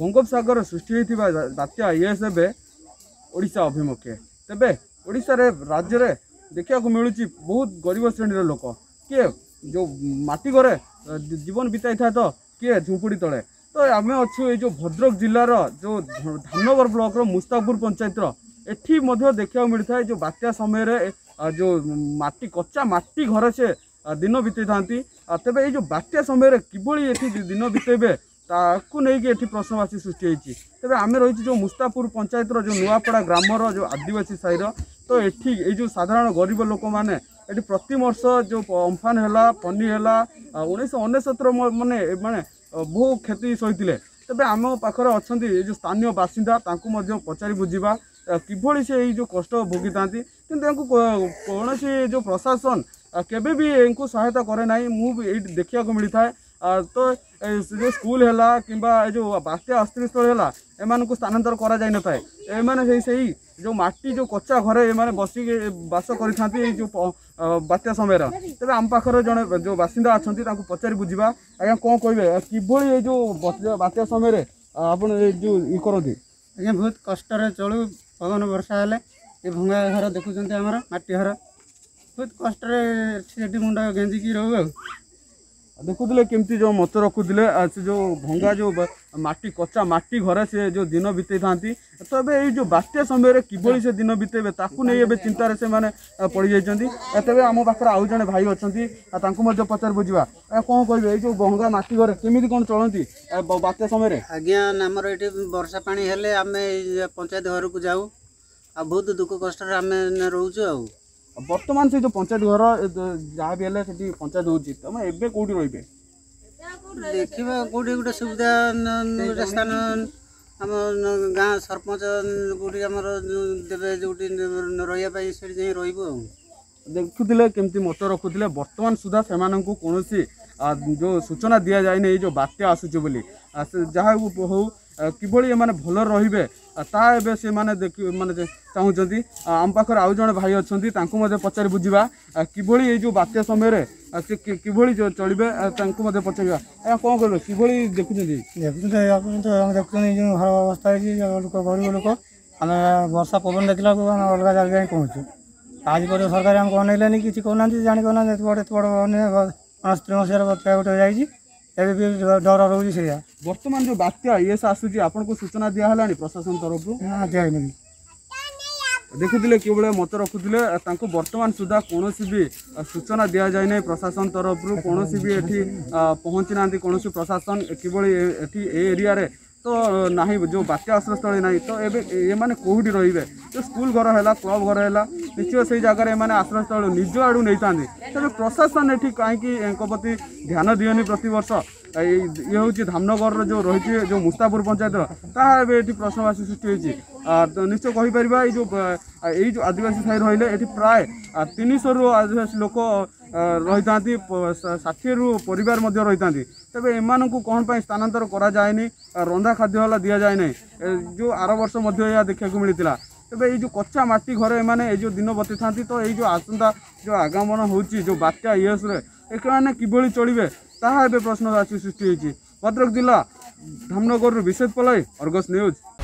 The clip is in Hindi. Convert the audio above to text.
बंगोपसगर सृष्टि बात्या ये हे ओडिशा अभिमुखे। तेबे ओडिशा रे राज्य रे देखा मिलूँ बहुत गरीब श्रेणी लोक किए जो माटी घरे जीवन बीताई था तो किए झुंपुड़ी तले तो आम अच्छे ये जो भद्रक जिलार जो धामनगर ब्लक मुस्ताकपुर पंचायतर एठी देखा मिलता है जो बात्या समय जो माटी कच्चा माटी घर से दिन बीते था। तेबे ये जो बात्या समय किभली दिन बीतेबे ताकू नहीं प्रश्नवाची सृष्टि होती। तेज आम रही जो मुस्तापुर पंचायतर जो नुआपड़ा ग्रामर जो आदिवासी साईर तो ये जो साधारण गरीब लोक मैंने ये प्रतिवर्ष जो अम्फान है फनी है 1969 मैंने बहु क्षति सही। तेज आम पाखे अच्छा ये जो स्थानीय बासिंदा पचारि बुझा किभली से ये जो कष्ट भोगी था कि कौन सी जो प्रशासन केबे भी इनको सहायता करे नहीं मुझे ये देखा मिलता है। तो जो स्कूल है कि जो बात्या आश्रयस्थल है एमं स्थानांतर करा जाई न था एमने सही जो माटी जो कच्चा घर एमने बसिक बास करी जो बात्या समय। तेज आम पाखे जड़े जो बासिंदा अच्छा पचारि बुझा आज्ञा कौन कहे किभली जो बात्या समय आप जो ये करती आज्ञा बहुत कष्ट चलू पवन वर्षा हेले ये भंगा घर देखुं आम माटी घर बहुत कष्ट से मुंड गेंजिकी रो देखुले केमती जो मत रखुले से जो भंगा जो माटी कच्चा माटी घर से जो दिन बीते था तो ये जो बात्या समय किभली से दिन बीतेबे ताकू नहीं ए चिंतार से मैंने पड़ जाइए। तेज आम पाखे आउ जड़े भाई अच्छा पचार बुझा कौन कहे ये जो भंगा माटी घर केमी कौन चलती बात्या समय आज्ञा आमर ये वर्षा पा हेले आम पंचायत घर को जाऊ आ बहुत दुख कष्ट आम रोच बर्तमान से जो पंचायत घर जहाँ भी है पंचायत हो तुम एवं कौटी रही देखा कौटी गोटे सुविधा गोटे स्थान आम गाँ सरपंच कौटी आम देवे जो रही से रू देखुले केमती मत रखुले बर्तमान सुधा से कौन सी जो सूचना दि जाए जो बात्या आसूची बोली जहाँ हो किभली एम भल रे ताबे से मैंने देख मैंने चाहूँगी आम पाखे आउ जड़े भाई अच्छा पचारि बुझा किभली ये जो बात्या समय से किभली चलते पचार कौन कह कि देखुं देखुँ हर अवस्था लोक गरीब लोक आम वर्षा पवन देखला अलग जगह पहुँचु आज पर सरकार आम अनैलानी किसी कहना जाणी कहना बड़े 1983 बात्या गोटे जाइए एवं डर रोज से बर्तमान जो बात्या ये आसूची आपको सूचना दिया है प्रशासन तरफ दी देखुले किभले मत रखुले बर्तमान सुधा कौन भी सूचना दि जाए ना प्रशासन तरफ कौन भी ये पहुँची ना कौन प्रशासन किभली ए एरिया रे तो ना जो बात्या आश्रयस्थल ना तो ये कौटी रही है जो स्कूल घर है क्लब घर है निश्चय से जगह ये आश्रयस्थल निज आड़ नहीं था। तेज प्रशासन ये कहीं प्रति ध्यान दियनि प्रतिवर्ष ये हूँ धामनगर जो रही जो मुस्तापुर पंचायत ताब ये प्रश्नवाची सृष्टि होती निश्चय कहीपर ये जो आदिवासी साई रही है प्राय 300 रु आदिवासी लोक रही था 60 रु परिवार रही था। तेज एमं कौन पर स्थानांतर करा जाए रंधा खाद्य वाला दि जाए ना जो आर वर्ष यह देखा मिलता। तेज ये जो कच्चा माटी घर ये जो दिन बती था तो ये जो आसंता जो आगमन हो बात्या येस मैंने किभली चलिए ताहा प्रश्नवाची सृष्टि होती। भद्रक जिला धामनगर विशेष पलाई, अर्गस न्यूज।